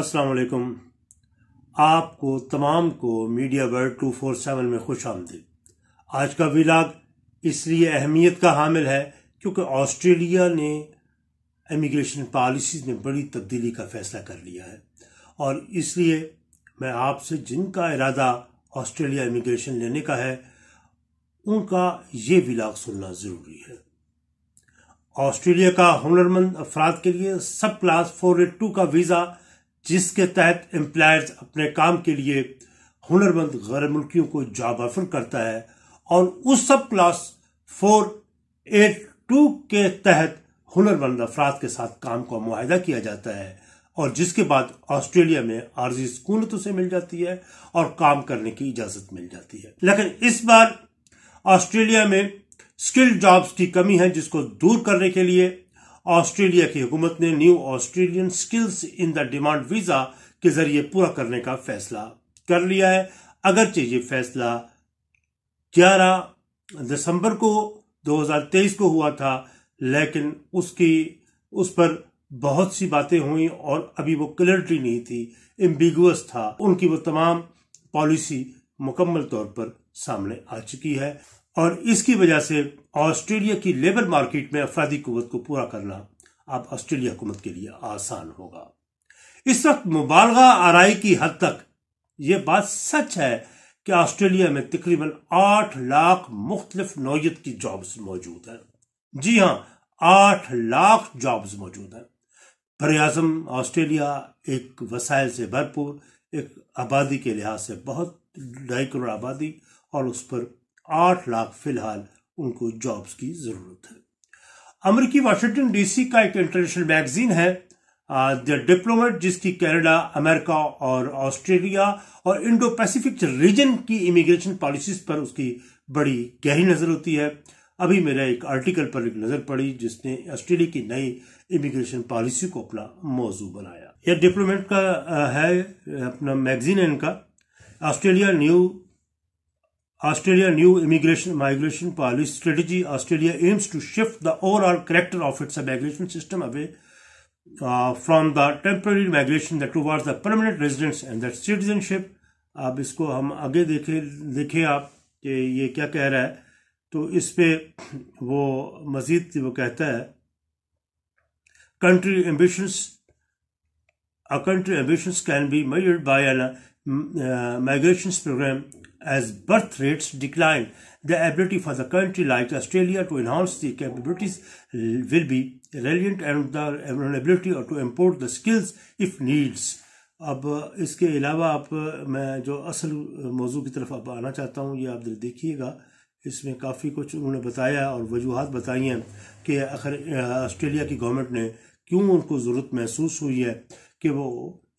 अस्सलाम वालेकुम, आपको तमाम को मीडिया वर्ल्ड 247 में खुश आमदीद। आज का व्लॉग इसलिए अहमियत का हामिल है क्योंकि ऑस्ट्रेलिया ने इमिग्रेशन पॉलिसीज़ में बड़ी तब्दीली का फैसला कर लिया है और इसलिए मैं आपसे जिनका इरादा ऑस्ट्रेलिया इमिग्रेशन लेने का है उनका ये व्लॉग सुनना ज़रूरी है। ऑस्ट्रेलिया का हुनरमंद अफराद के लिए सब क्लास 482 का वीज़ा, जिसके तहत एम्प्लायर्स अपने काम के लिए हुनरमंद गैर मुल्कियों को जॉब ऑफर करता है और उस सब क्लास 482 के तहत हुनरमंद अफराद के साथ काम का मुआहदा किया जाता है और जिसके बाद ऑस्ट्रेलिया में आर्जी स्कूलत उसे मिल जाती है और काम करने की इजाजत मिल जाती है। लेकिन इस बार ऑस्ट्रेलिया में स्किल्ड जॉब्स की कमी है, जिसको दूर करने के लिए ऑस्ट्रेलिया की हुकूमत ने new Australian skills in the demand visa के जरिए पूरा करने का फैसला कर लिया है। अगरचे ये फैसला 11 दिसंबर को 2023 को हुआ था, लेकिन उस पर बहुत सी बातें हुई और अभी वो क्लैरिटी नहीं थी, एम्बिगुअस था। उनकी वो तमाम पॉलिसी मुकम्मल तौर पर सामने आ चुकी है और इसकी वजह से ऑस्ट्रेलिया की लेबर मार्केट में अफराधी कुव्वत को पूरा करना अब ऑस्ट्रेलिया हुकूमत के लिए आसान होगा। इस वक्त मुबालगा आराई की हद तक ये बात सच है कि ऑस्ट्रेलिया में तकरीबन 8 लाख मुख्तलिफ नौयत की जॉब्स मौजूद हैं। जी हाँ, 8 लाख जॉब्स मौजूद हैं। बरआज़म ऑस्ट्रेलिया एक वसाइल से भरपूर, एक आबादी के लिहाज से बहुत 2.5 करोड़ आबादी और उस पर 8 लाख फिलहाल उनको जॉब्स की जरूरत है। अमेरिकी वाशिंगटन डीसी का एक इंटरनेशनल मैगजीन है द डिप्लोमेट, जिसकी कनाडा, अमेरिका और ऑस्ट्रेलिया और इंडो पैसिफिक रीजन की इमिग्रेशन पॉलिसीज पर उसकी बड़ी गहरी नजर होती है। अभी मेरा एक आर्टिकल पर एक नजर पड़ी जिसने ऑस्ट्रेलिया की नई इमिग्रेशन पॉलिसी को अपना मौजू बनाया। यह डिप्लोमेट का है, अपना मैगजीन है इनका। Australia new migration policy strategy. Australia aims to shift the overall character of its migration system away from the temporary migration that towards the permanent residence and their citizenship. अब इसको हम आगे देखें आप कि ये क्या कह रहा है, तो इस पे वो मजीद वो कहता है country ambitions can be measured by a migrations program. As birth rates decline, the ability for the country like Australia to enhance the capabilities will be relevant and the ability to import the skills if needs. अब इसके अलावा आप मैं जो असल मौजू की तरफ अब आना चाहता हूँ, ये आप देखिएगा, इसमें काफ़ी कुछ उन्होंने बताया और वजूहत बताई हैं कि आखिर ऑस्ट्रेलिया की गवर्नमेंट ने क्यों उनको ज़रूरत महसूस हुई है कि वो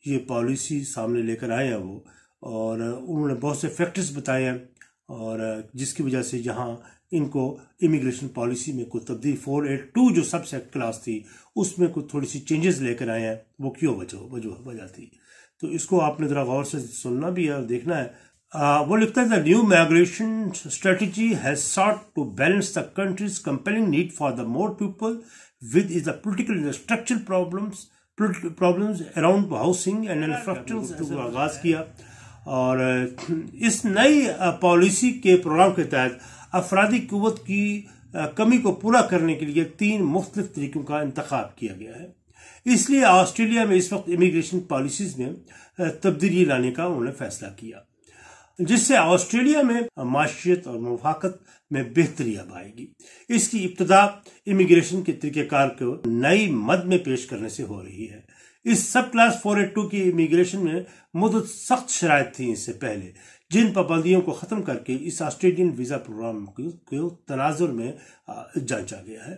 ये पॉलिसी सामने लेकर आए हैं वो, और उन्होंने बहुत से फैक्टर्स बताए हैं और जिसकी वजह से यहाँ इनको इमिग्रेशन पॉलिसी में कोई तब्दील 482 जो सबसेट क्लास थी उसमें कोई थोड़ी सी चेंजेस लेकर आए हैं, वो क्यों वजह थी। तो इसको आपने ज़रा गौर से सुनना भी है और देखना है। वो लिखता है the new migration strategy has sought to balance the country's compelling need for the more people with is the political structural problems around housing and infrastructure को आगाज़ किया और इस नई पॉलिसी के प्रोग्राम के तहत अफराधी कुव्वत की कमी को पूरा करने के लिए 3 मुख्तलिफ तरीक़ों का इंतखाब किया गया है। इसलिए ऑस्ट्रेलिया में इस वक्त इमिग्रेशन पॉलिसीज़ में तब्दीली लाने का उन्होंने फैसला किया, जिससे ऑस्ट्रेलिया में माशियत और मुवाकत में बेहतरी अब आएगी। इसकी इब्तदा इमिग्रेशन के तरीक़ेकार को नई मद में पेश करने से हो रही है। इस सब क्लास 482 की इमिग्रेशन में मुद्दत सख्त शराइत थी। इससे पहले जिन पाबंदियों को ख़त्म करके इस ऑस्ट्रेलियन वीज़ा प्रोग्राम को तनाजुर में जांचा गया है।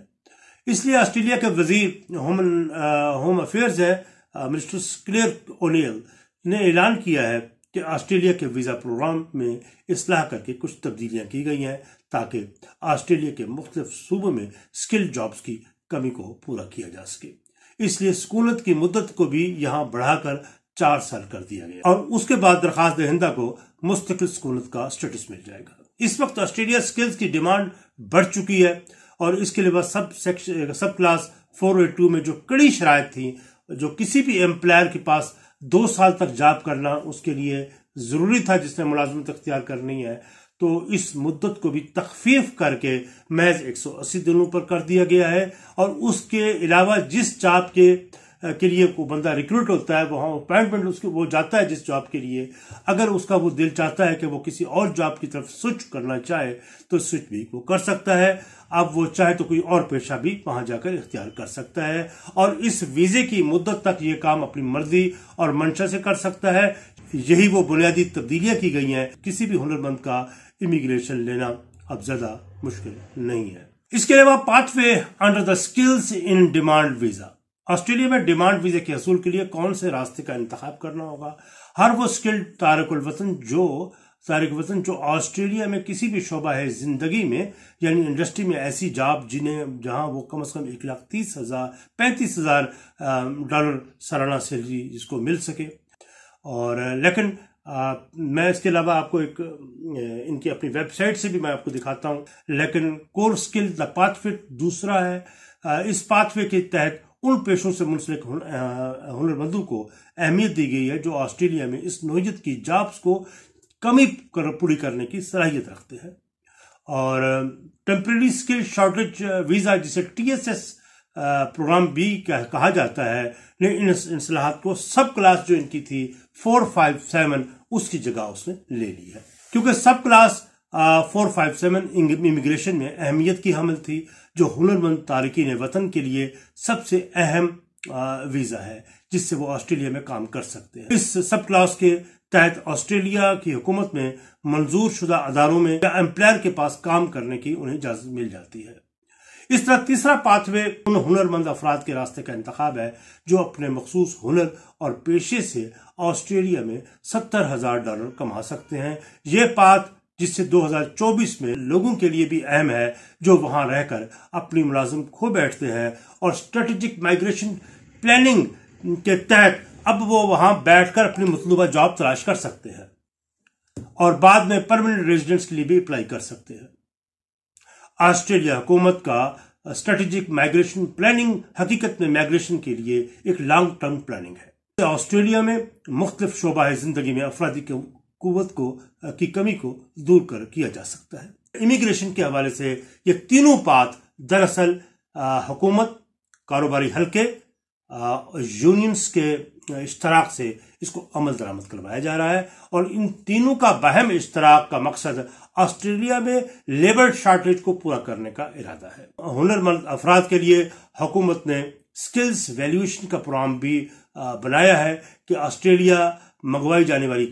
इसलिए ऑस्ट्रेलिया के वजीर होम अफेयर्स हैं मिस्टर क्लेयर ओ'नील ने ऐलान किया है कि ऑस्ट्रेलिया के वीज़ा प्रोग्राम में इस्लाह करके कुछ तब्दीलियाँ की गई हैं ताकि ऑस्ट्रेलिया के मुख्तलिफ सूबों में स्किल जॉब्स की कमी को पूरा किया जा सके। इसलिए स्कूलत की मुद्दत को भी यहाँ बढ़ाकर 4 साल कर दिया गया और उसके बाद दरख्वास्त दहिंदा को मुस्तकिल स्कूलत का स्टेटस मिल जाएगा। इस वक्त ऑस्ट्रेलिया स्किल्स की डिमांड बढ़ चुकी है और इसके अलावा सब क्लास 482 में जो कड़ी शराइत थी जो किसी भी एम्प्लायर के पास दो साल तक जॉब करना उसके लिए जरूरी था जिसने मुलाजमत अख्तियार करनी है, तो इस मुद्दत को भी तखफीफ करके महज 180 दिनों पर कर दिया गया है। और उसके अलावा जिस जॉब के लिए वो बंदा रिक्रूट होता है, वहाँ अपॉइंटमेंट उसके वो जाता है जिस जॉब के लिए, अगर उसका वो दिल चाहता है कि वो किसी और जॉब की तरफ स्विच करना चाहे तो स्विच भी वो कर सकता है। अब वो चाहे तो कोई और पेशा भी वहाँ जाकर इख्तियार कर सकता है और इस वीज़े की मुद्दत तक ये काम अपनी मर्जी और मंशा से कर सकता है। यही वो बुनियादी तब्दीलियाँ की गई हैं। किसी भी हुनरमंद का इमिग्रेशन लेना अब ज़्यादा मुश्किल नहीं है। इसके अलावा pathway under the skills in demand visa, Australia में डिमांड वीज़े के हसूल के लिए कौन से रास्ते का इंतखाब करना होगा। हर वो स्किल्ड तारिक वतन जो ऑस्ट्रेलिया में किसी भी शोबा है जिंदगी में, यानी इंडस्ट्री में ऐसी जॉब जहां वो कम से कम 1,35,000 डॉलर सालाना सैलरी जिसको मिल सके। और लेकिन मैं इसके अलावा आपको इनकी अपनी वेबसाइट से भी मैं आपको दिखाता हूं। लेकिन कोर स्किल द पाथवे दूसरा है। इस पाथवे के तहत उन पेशों से मुंसलिक हुनरमंदों को अहमियत दी गई है जो ऑस्ट्रेलिया में इस नौइयत की जॉब्स को कमी पूरी करने की सलाहियत रखते हैं। और टेम्परेरी स्किल शॉर्टेज वीज़ा जिसे TSS प्रोग्राम भी कहा जाता है ने इन इंसलाहत को सब क्लास जो इनकी थी 457 उसकी जगह उसने ले ली है, क्योंकि सब क्लास 457 इमिग्रेशन में अहमियत की हामिल थी जो हुनरमंद तारकीन वतन के लिए सबसे अहम वीज़ा है जिससे वो ऑस्ट्रेलिया में काम कर सकते हैं। इस सब क्लास के तहत ऑस्ट्रेलिया की हुकूमत में मंजूर शुदा अदारों में या एम्प्लॉयर के पास काम करने की उन्हें इजाज़त मिल जाती है। इस तरह तीसरा पाथवे उन हुनरमंद अफराद के रास्ते का इंतखाब है जो अपने मखसूस हुनर और पेशे से ऑस्ट्रेलिया में 70,000 डॉलर कमा सकते हैं। ये पाथ जिससे 2024 में लोगों के लिए भी अहम है जो वहां रहकर अपनी मुलाजिम खो बैठते हैं और स्ट्रेटेजिक माइग्रेशन प्लानिंग के तहत अब वो वहां बैठकर अपनी मतलूबा जॉब तलाश कर सकते हैं और बाद में परमानेंट रेजिडेंस के लिए भी अप्लाई कर सकते हैं। ऑस्ट्रेलिया हुकूमत का स्ट्रेटेजिक माइग्रेशन प्लानिंग हकीकत में माइग्रेशन के लिए एक लॉन्ग टर्म प्लानिंग है। ऑस्ट्रेलिया में मुख्तलिफ शोबा जिंदगी में अफरादी के कुवत की कमी को दूर कर किया जा सकता है। इमिग्रेशन के हवाले से ये तीनों पाथ दरअसल हुकूमत, कारोबारी हलके, यूनियंस के इश्तराक से इसको अमल दरामद करवाया जा रहा है और इन तीनों का बहम इश्तराक का मकसद ऑस्ट्रेलिया में लेबर शॉर्टेज को पूरा करने का इरादा है। हुनरमंद अफराद के लिए हुकूमत ने स्किल्स वैल्यूएशन का प्रोग्राम भी बनाया है कि ऑस्ट्रेलिया मंगवाई जाने वाली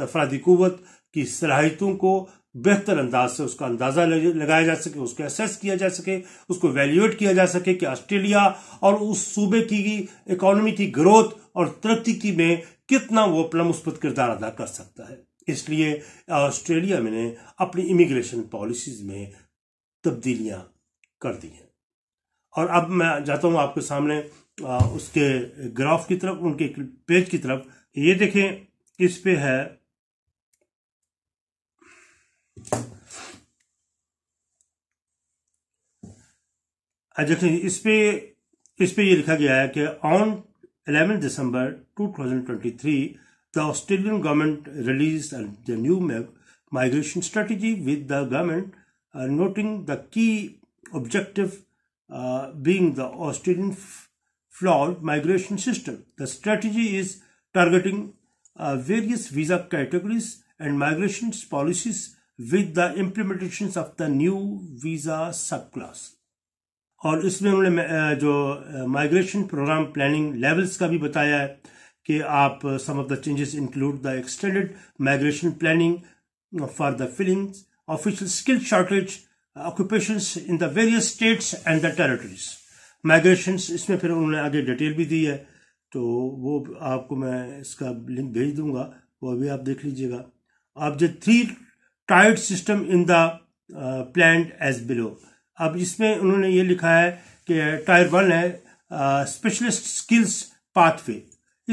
अफराधी कुवत की सलाहियतों को बेहतर अंदाज से उसका अंदाजा लगाया जा सके, उसको असेस किया जा सके, उसको वैल्यूएट किया जा सके कि ऑस्ट्रेलिया और उस सूबे की इकोनॉमी की ग्रोथ और तरक्की की में कितना वो अपना मुस्बत किरदार अदा कर सकता है। इसलिए ऑस्ट्रेलिया ने अपनी इमिग्रेशन पॉलिसीज में तब्दीलियां कर दी हैं। और अब मैं जाता हूं आपके सामने उसके ग्राफ की तरफ, उनके पेज की तरफ। ये देखें, इस पे है इस पे ये लिखा गया है कि on 11 December 2023 the Australian government release the new migration strategy with the government noting the key objective being the Australian flawed migration system. The strategy is targeting various visa categories and migration policies with the implementations of the new visa subclass. और इसमें उन्होंने जो migration programme planning levels का भी बताया है कि आप some of the changes include the extended migration planning for the filling official skill shortage occupations in the various states and the territories. Migrations इसमें फिर उन्होंने आगे डिटेल भी दी है, तो वो आपको मैं इसका लिंक भेज दूंगा, वो भी आप देख लीजिएगा। अब जो 3 tiered system in the plan as below, अब इसमें उन्होंने ये लिखा है कि टायर 1 है स्पेशलिस्ट स्किल्स पाथवे।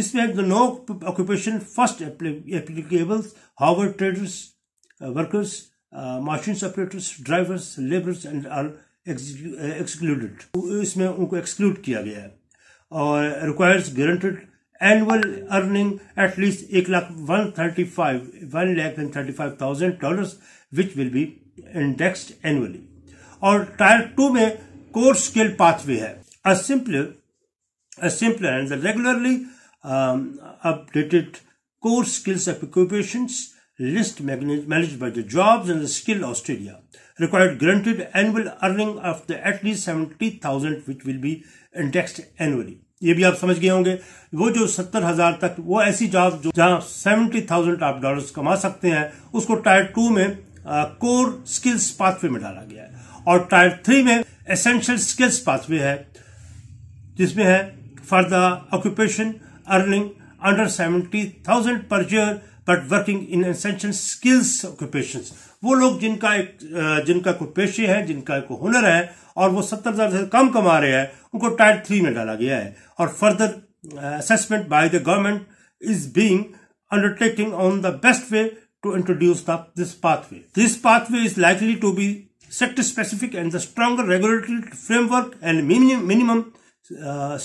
इसमें no occupation first applicable however traders, workers, machine operators, drivers, labours and are excluded, इसमें उनको एक्सक्लूड किया गया है। और requires guaranteed annual earning at least $1,35,000, which will be indexed annually. और टायर टू में core skill pathway है, a simpler and regularly updated core skills occupations list managed by the Jobs and Skills Australia required guaranteed annual earning of the at least 70,000, which will be indexed annually. ये भी आप समझ गए होंगे, वो जो 70,000 तक, वो ऐसी जॉब जो जहाँ $70,000 आप डॉलर्स कमा सकते हैं, उसको टायर टू में कोर स्किल्स पाथवे में डाला गया है. और टायर थ्री में एसेंशियल स्किल्स पाथवे है, जिसमें है for the occupation earning under 70,000 per year but working in essential skills occupations, वो लोग जिनका कोई पेशे है, जिनका कोई हुनर है और वो 70,000 से कम कमा रहे हैं, उनको टायर थ्री में डाला गया है. और further assessment by the government is being undertaking on the best way to introduce this pathway. This pathway is likely to be sector specific and the stronger regulatory framework and minimum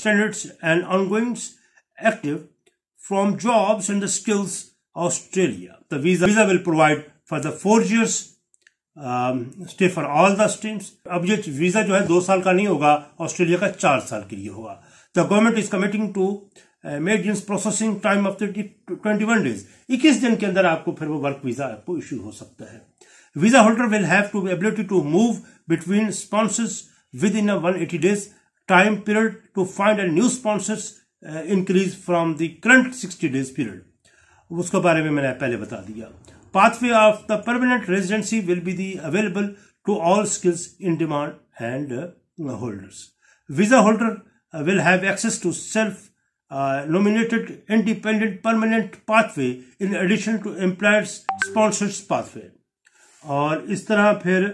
standards and ongoing active from Jobs and the Skills Australia. The visa will provide for the 4 years stay for all the streams. अब ये visa जो है 2 साल का नहीं होगा, Australia का 4 साल के लिए होगा. The government is committing to medians processing time of 21 days. 21 दिन के अंदर आपको फिर वो वर्क वीजा आपको इश्यू हो सकता है. Visa holder will have to ability to move between sponsors within 180 days time period to find a new sponsors increase from the current 60 days period. उसके बारे में मैंने पहले बता दिया. Pathway of the permanent residency will be the available to all skills in demand and holders. Visa holder will have access to self nominated independent permanent pathway in addition to employers sponsors pathway. और इस तरह फिर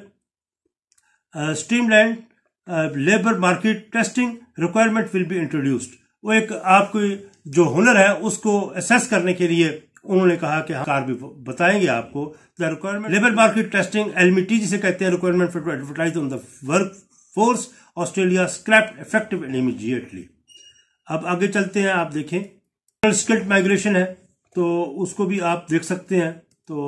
streamlined labor market testing requirement will be introduced. वो एक आपको जो हुनर है उसको assess करने के लिए उन्होंने कहा कि कार भी बताएंगे आपको the requirement labor market testing LMT जिसे कहते हैं requirement for advertise on the workforce Australia scrapped effective and immediately. अब आगे चलते हैं, आप देखें स्किल्ड माइग्रेशन है तो उसको भी आप देख सकते हैं. तो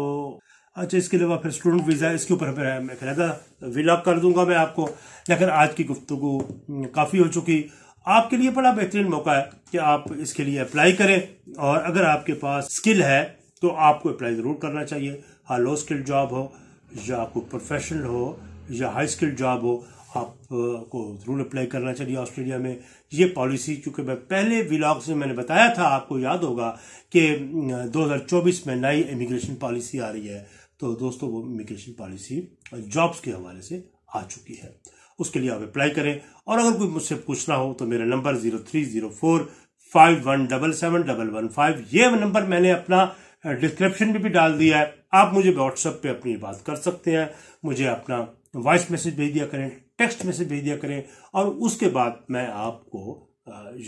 अच्छा, इसके अलावा फिर स्टूडेंट वीज़ा, इसके ऊपर फिर मैं ख़ादा व्लॉग कर दूंगा मैं आपको. लेकिन आज की गुफ्तगू काफ़ी हो चुकी, आपके लिए बड़ा बेहतरीन मौका है कि आप इसके लिए अप्लाई करें. और अगर आपके पास स्किल है तो आपको अप्लाई ज़रूर करना चाहिए. हाँ, लो स्किल्ड जॉब हो या आपको प्रोफेशनल हो या हाई स्किल्ड जॉब हो, आपको ज़रूर अप्लाई करना चाहिए. ऑस्ट्रेलिया में ये पॉलिसी, क्योंकि मैं पहले व्लॉग्स में मैंने बताया था, आपको याद होगा कि 2024 में नई इमिग्रेशन पॉलिसी आ रही है. तो दोस्तों वो इमिग्रेशन पॉलिसी जॉब्स के हवाले से आ चुकी है, उसके लिए आप अप्लाई करें. और अगर कोई मुझसे पूछना हो तो मेरा नंबर 030451771115, ये नंबर मैंने अपना डिस्क्रिप्शन में भी डाल दिया है. आप मुझे व्हाट्सएप पर अपनी बात कर सकते हैं, मुझे अपना वॉइस मैसेज भेज दिया करें, टेक्स्ट मैसेज भेज दिया करें, और उसके बाद मैं आपको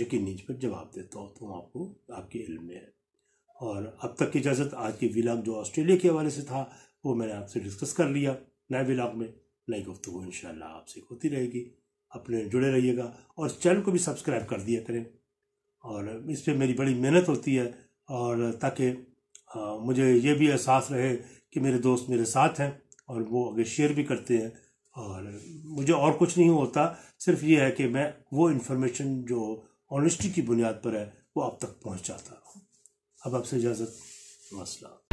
यकीनी पर जवाब देता हूँ. तो आपको आपके इल्म में है. और अब तक की इजाज़त. आज के व्लॉग जो ऑस्ट्रेलिया के हवाले से था वो मैंने आपसे डिस्कस कर लिया. नए व्लॉग में नई गुफ्तगू इंशाल्लाह आपसे होती रहेगी. अपने जुड़े रहिएगा और चैनल को भी सब्सक्राइब कर दिया करें. और इस पर मेरी बड़ी मेहनत होती है, और ताकि मुझे ये भी एहसास रहे कि मेरे दोस्त मेरे साथ हैं और वो आगे शेयर भी करते हैं. और मुझे और कुछ नहीं होता, सिर्फ ये है कि मैं वो इन्फॉर्मेशन जो ऑनेस्टी की बुनियाद पर है वो आप तक पहुंचाता हूं. अब आपसे इजाज़त, अस्सलाम.